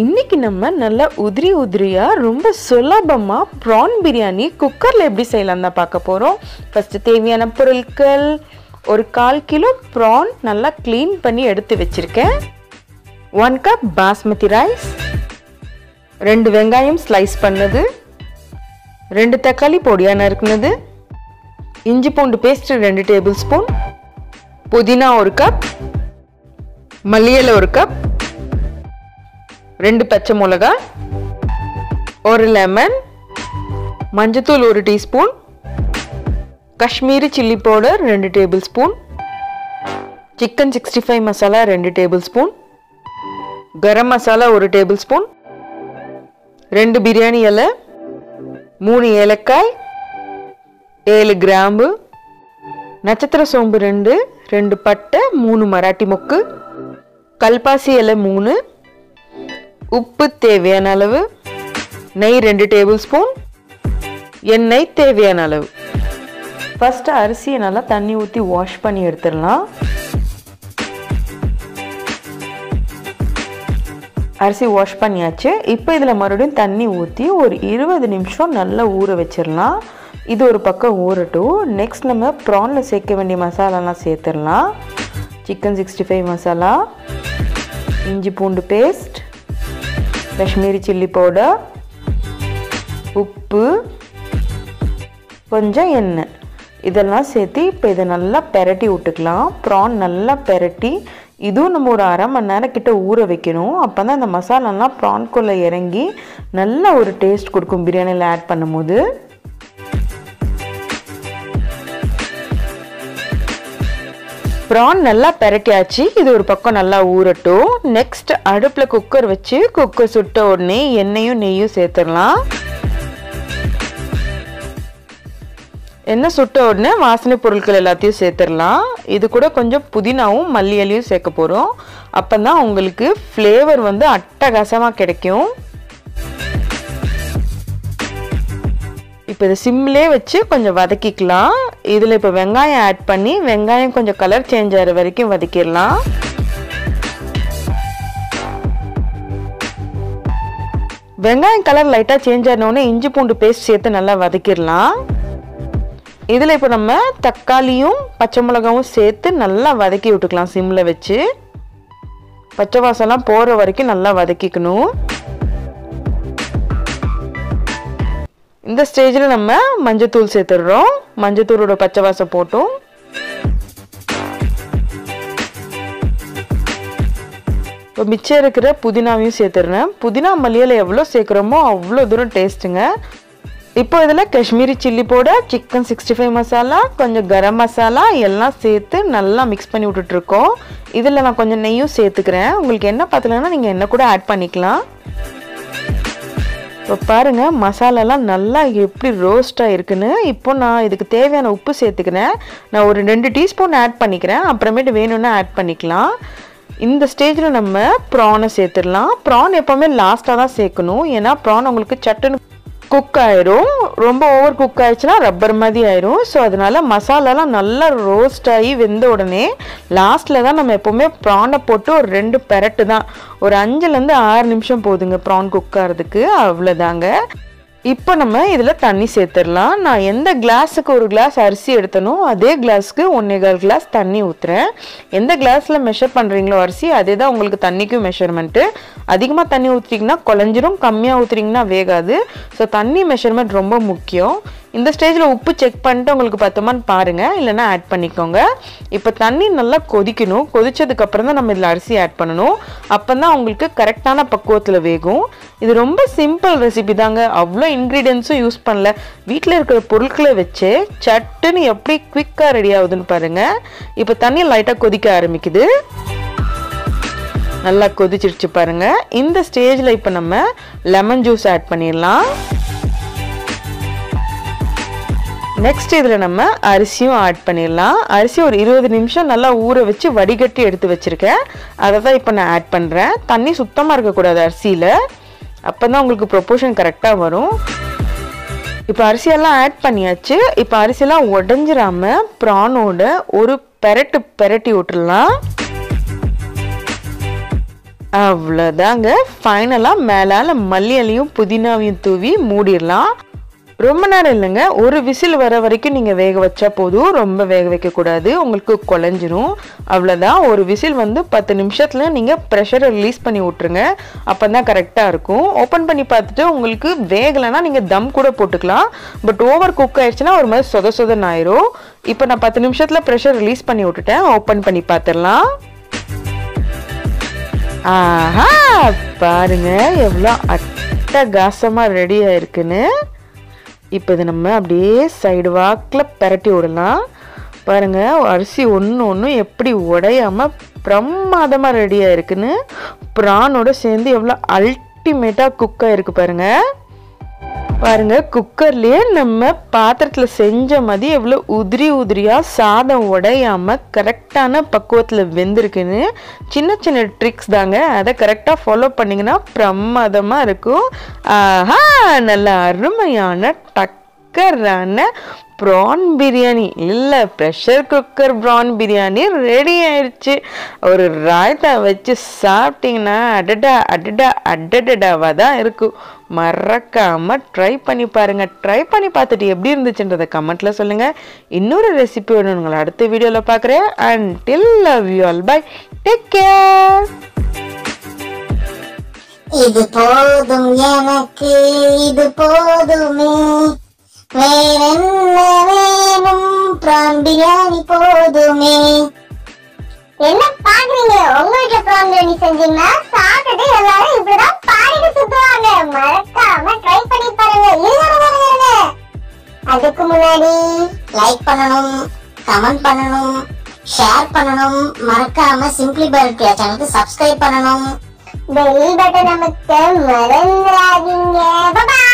இன்னைக்கு நம்ம நல்ல உதிரி உதிரியா ரொம்ப சுலபமா prawn பிரியாணி குக்கர்ல எப்படி செய்யலாம் தான் பார்க்க போறோம். ஃபர்ஸ்ட் தேவையான பொருட்கள் ஒரு 1/4 கிலோ prawn நல்லா க்ளீன் பண்ணி எடுத்து வச்சிருக்கேன். 1 கப் பாஸ்மதி ரைஸ், 2 வெங்காயம் ஸ்லைஸ் பண்ணது, 2 தக்காளி பொடியா நறுக்குனது, இஞ்சி பூண்டு பேஸ்ட் 2 டேபிள்ஸ்பூன், புதினா 1 கப், மல்லி இலை 1 கப், 2 பச்சை மிளகாய், 1 லெமன், மஞ்சத்தூள் 1 teaspoon, Kashmiri chilli powder 2 tablespoon, chicken 65 masala 2 tablespoon, garam masala 1 tablespoon, 2 biryani இலை, 3 ஏலக்காய், 7 கிராம்பு, நட்சத்திர சோம்பு 2, 2 பட்டை, 3 மராட்டி மொக்கு, கல்பாசி இலை 3, உப்பு தேவையான அளவு, நெய் 2 டேபிள்ஸ்பூன், எண்ணெய் தேவையான அளவு. ஃபர்ஸ்ட் அரிசியை நல்லா தண்ணி ஊற்றி வாஷ் பண்ணி எடுத்துடலாம். அரிசி வாஷ் பண்ணியாச்சு. இப்போ இதில் மறுபடியும் தண்ணி ஊற்றி ஒரு 20 நிமிஷம் நல்லா ஊற வச்சிடலாம். இது ஒரு பக்கம் ஊறட்டும். நெக்ஸ்ட் நம்ம ப்ரானில் சேர்க்க வேண்டிய மசாலாலாம் சேர்த்துடலாம். சிக்கன் 65 மசாலா, இஞ்சி பூண்டு பேஸ்ட், காஷ்மீரி சில்லி பவுடர், உப்பு, கொஞ்சம் எண்ணெய், இதெல்லாம் சேர்த்து இப்போ இதை நல்லா பெரட்டி விட்டுக்கலாம். ப்ரான் நல்லா பெரட்டி இதுவும் நம்ம ஒரு 1/2 மணி நேரம் கிட்ட ஊற வைக்கணும். அப்போ தான் அந்த மசாலாலாம் ப்ரான்குள்ளே இறங்கி நல்ல ஒரு டேஸ்ட் கொடுக்கும். பிரியாணியில் ஆட் பண்ணும்போது ப்ரான் நல்லா பெரட்டியாச்சு. இது ஒரு பக்கம் நல்லா ஊறட்டும். நெக்ஸ்ட் அடுப்பில் குக்கர் வச்சு குக்கர் சுட்ட உடனே எண்ணெயும் நெய்யும் சேர்த்துடலாம். எண்ணெய் சுட்ட உடனே வாசனை பொருட்கள் எல்லாத்தையும் சேர்த்துடலாம். இது கூட கொஞ்சம் புதினாவும் மல்லி இலையும் சேர்க்க போகிறோம். அப்போ தான் உங்களுக்கு ஃப்ளேவர் வந்து அட்டகாசமாக கிடைக்கும். இப்போ இதை சிம்லேயே வச்சு கொஞ்சம் வதக்கிக்கலாம். இதில் இப்போ வெங்காயம் ஆட் பண்ணி வெங்காயம் கொஞ்சம் கலர் சேஞ்ச் ஆகிற வரைக்கும் வதக்கிடலாம். வெங்காயம் கலர் லைட்டாக சேஞ்ச் ஆகினோடனே இஞ்சி பூண்டு பேஸ்ட் சேர்த்து நல்லா வதக்கிடலாம். இதில் இப்போ நம்ம தக்காளியும் பச்சை மிளகாவும் சேர்த்து நல்லா வதக்கி விட்டுக்கலாம். சிம்மில் வச்சு பச்சை வாசம்லாம் போகிற வரைக்கும் நல்லா வதக்கிக்கணும். இந்த ஸ்டேஜில் நம்ம மஞ்சத்தூள் சேர்த்துடுறோம். மஞ்சத்தூளோட பச்சை வாசம் போட்டோம். இப்போ மிச்சம் இருக்கிற புதினாவையும் சேர்த்துடுறேன். புதினா மல்லியில் எவ்வளோ சேர்க்குறோமோ அவ்வளோ தூரம் டேஸ்ட்டுங்க. இப்போ இதில் Kashmiri chilli powder, chicken 65 masala, கொஞ்சம் கரம் மசாலா எல்லாம் சேர்த்து நல்லா மிக்ஸ் பண்ணி விட்டுட்ருக்கோம். இதில் நான் கொஞ்சம் நெய்யும் சேர்த்துக்கிறேன். உங்களுக்கு என்ன பார்த்துலன்னா நீங்கள் என்ன கூட ஆட் பண்ணிக்கலாம். இப்போ பாருங்கள் மசாலாலாம் நல்லா எப்படி ரோஸ்ட்டாக இருக்குன்னு. இப்போ நான் இதுக்கு தேவையான உப்பு சேர்த்துக்கிறேன். நான் ஒரு 2 டீஸ்பூன் ஆட் பண்ணிக்கிறேன். அப்புறமேட்டு வேணும்னா ஆட் பண்ணிக்கலாம். இந்த ஸ்டேஜில் நம்ம ப்ரானை சேர்த்துடலாம். ப்ரான் எப்போவுமே லாஸ்ட்டாக தான் சேர்க்கணும். ஏன்னா ப்ரான் உங்களுக்கு சட்டுன்னு குக் ஆயிரும். ரொம்ப ஓவர் குக் ஆயிடுச்சுன்னா ரப்பர் மாதிரி ஆயிரும். ஸோ அதனால மசாலாலாம் நல்லா ரோஸ்ட் ஆகி வெந்த உடனே லாஸ்ட்டில் தான் நம்ம எப்போவுமே ப்ரானை போட்டு ஒரு 2 பெரட்டு தான், ஒரு 5-6 நிமிஷம் போதுங்க ப்ரான் குக் ஆகிறதுக்கு. அவ்வளோதாங்க. இப்போ நம்ம இதில் தண்ணி சேர்த்துடலாம். நான் எந்த கிளாஸுக்கு 1 கிளாஸ் அரிசி எடுத்தனோ அதே கிளாஸுக்கு 1/4 கிளாஸ் தண்ணி ஊற்றுறேன். எந்த கிளாஸில் மெஷர் பண்ணுறீங்களோ அரிசி அதே தான் உங்களுக்கு தண்ணிக்கும் மெஷர்மெண்ட்டு. அதிகமாக தண்ணி ஊற்றிங்கன்னா குழஞ்சிரும், கம்மியாக ஊற்றுறீங்கன்னா வேகாது. ஸோ தண்ணி மெஷர்மெண்ட் ரொம்ப முக்கியம். இந்த ஸ்டேஜில் உப்பு செக் பண்ணிட்டு உங்களுக்கு பத்தமான்னு பாருங்கள், இல்லைனா ஆட் பண்ணிக்கோங்க. இப்போ தண்ணி நல்லா கொதிக்கணும். கொதித்ததுக்கப்புறம் தான் நம்ம இதில் அரிசி ஆட் பண்ணணும். அப்போ தான் உங்களுக்கு கரெக்டான பக்குவத்தில் வேகும். இது ரொம்ப சிம்பிள் ரெசிபி தாங்க. அவ்வளோ இன்க்ரீடியன்ஸும் யூஸ் பண்ணல. வீட்டில் இருக்கிற பொருட்களை வச்சு சட்டுன்னு எப்படி குவிக்காக ரெடி ஆகுதுன்னு பாருங்கள். இப்போ தண்ணி லைட்டாக கொதிக்க ஆரம்பிக்குது. நல்லா கொதிச்சிருச்சு பாருங்கள். இந்த ஸ்டேஜில் இப்போ நம்ம லெமன் ஜூஸ் ஆட் பண்ணிடலாம். நெக்ஸ்ட் இதுல நம்ம அரிசியும் ஆட் பண்ணிரலாம். அரிசி ஒரு 20 நிமிஷம் நல்லா ஊற வச்சு வடிகட்டி எடுத்து வச்சிருக்கேன். அத தான் இப்போ நான் ஆட் பண்றேன். தண்ணி சுத்தமா இருக்க கூடாது அரிசியில. அப்பதான் உங்களுக்கு ப்ரொபோர்ஷன் கரெக்ட்டா வரும். இப்போ அரிசி எல்லாம் ஆட் பண்ணியாச்சு. இப்போ அரிசி எல்லாம் உடைஞ்சிராம பிரானோட ஒரு பெரட்டி விட்டுறலாம். அவ்வளவுதாங்க. ஃபைனலா மேலால மல்லியலையும் புதினாவையும் தூவி மூடிரலாம். ரொம்ப நேரம் இல்லைங்க, ஒரு விசில் வர வரைக்கும் நீங்கள் வேக வச்சா போதும். ரொம்ப வேக வைக்கக்கூடாது, உங்களுக்கு குழஞ்சிரும். அவ்வளோதான். ஒரு விசில் வந்து 10 நிமிஷத்தில் நீங்கள் ப்ரெஷரை ரிலீஸ் பண்ணி விட்ருங்க. அப்போ தான் கரெக்டாக இருக்கும். ஓப்பன் பண்ணி பார்த்துட்டு உங்களுக்கு வேகலைன்னா நீங்கள் தம் கூட போட்டுக்கலாம். பட் ஓவர் குக் ஆயிடுச்சுன்னா ஒரு மாதிரி சொதன்னு ஆயிரும். இப்போ நான் 10 நிமிஷத்தில் ப்ரெஷர் ரிலீஸ் பண்ணி விட்டுட்டேன். ஓப்பன் பண்ணி பார்த்துடலாம். ஆஹா, பாருங்க எவ்வளோ அட்டகாசமா ரெடி ஆயிருக்குன்னு. இப்போ இது நம்ம அப்படியே சைடு வாக்கில் பெரட்டி விடலாம். பாருங்கள், அரிசி ஒன்று எப்படி உடையாமல் பிரமாதமாக ரெடியாக இருக்குன்னு. பிரானோட சேர்ந்து எவ்வளோ அல்டிமேட்டாக குக்காக இருக்குது பாருங்கள். குக்கர்லேயே நம்ம பாத்திரத்தில் செஞ்ச மாதிரி எவ்வளோ உதிரியாக சாதம் உடையாமல் கரெக்டான பக்குவத்தில் வெந்திருக்குன்னு. சின்ன சின்ன ட்ரிக்ஸ் தாங்க, அதை கரெக்டாக ஃபாலோ பண்ணிங்கன்னா பிரமாதமாக இருக்கும். ஆஹா, நல்ல அருமையான டக்கரான ப்ரான் பிரியாணி இல்லை pressure cooker prawn biryani ready ஆயிடுச்சு. ஒரு ராயத்தா வச்சு சாப்பிட்டிங்கன்னா அடடாவாக தான் இருக்கும். மறக்காமல் ட்ரை பண்ணி பாருங்கள். ட்ரை பண்ணி பார்த்துட்டு எப்படி இருந்துச்சுன்றதை கமெண்ட்டில் சொல்லுங்கள். இன்னொரு ரெசிபியோட உங்களை அடுத்த வீடியோவில் பார்க்குறேன். Until love you all, bye, take care. இது போதும் எனக்கு, இது போதுமே, வேறென்ன வேணும், பிரான் பிரியாணி போதுமே. என்ன பாக்குறீங்க? உங்க வீட்டுல பிரான் பிரியாணி செஞ்சீங்கன்னா சாப்பிட்டுட்டு எல்லாரும் இப்படிதான் பாடிட்டு சுத்துவாங்க. மறக்காம ட்ரை பண்ணி பாருங்க. அதுக்கு முன்னாடி லைக் பண்ணணும், கமெண்ட் பண்ணணும், ஷேர் பண்ணணும். மறக்காம சிம்பிளி பர்த்டே சேனலுக்கு சப்ஸ்கிரைப் பண்ணணும். பெல் பட்டன் நமக்கு மறந்துடாதீங்க.